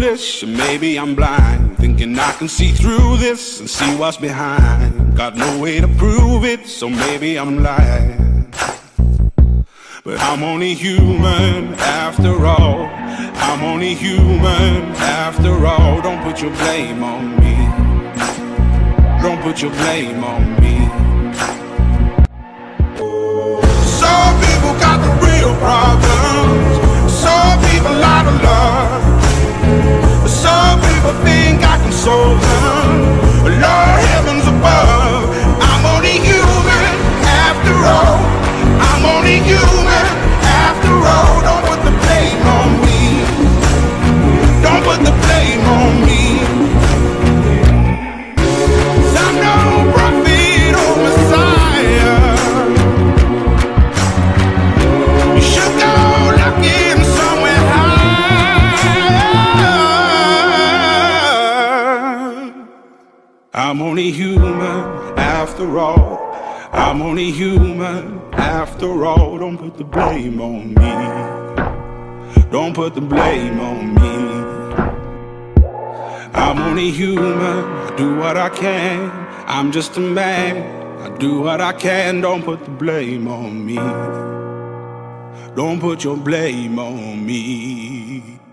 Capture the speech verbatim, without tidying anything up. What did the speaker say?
foolish, and maybe I'm blind, thinking I can see through this and see what's behind. Got no way to prove it, so maybe I'm lying. But I'm only human after all. I'm only human after all. Don't put your blame on me. Don't put your blame on me. Some people got the real problems. Some people out of love. Some people think I can solve them. Lord, heaven's above. I'm only human after all. I'm only human after all. Don't put the blame on me. Don't put the blame on me. I'm only human after all. I'm only human after all. Don't put the blame on me. Don't put the blame on me. I'm only human, I do what I can. I'm just a man, I do what I can. Don't put the blame on me. Don't put your blame on me.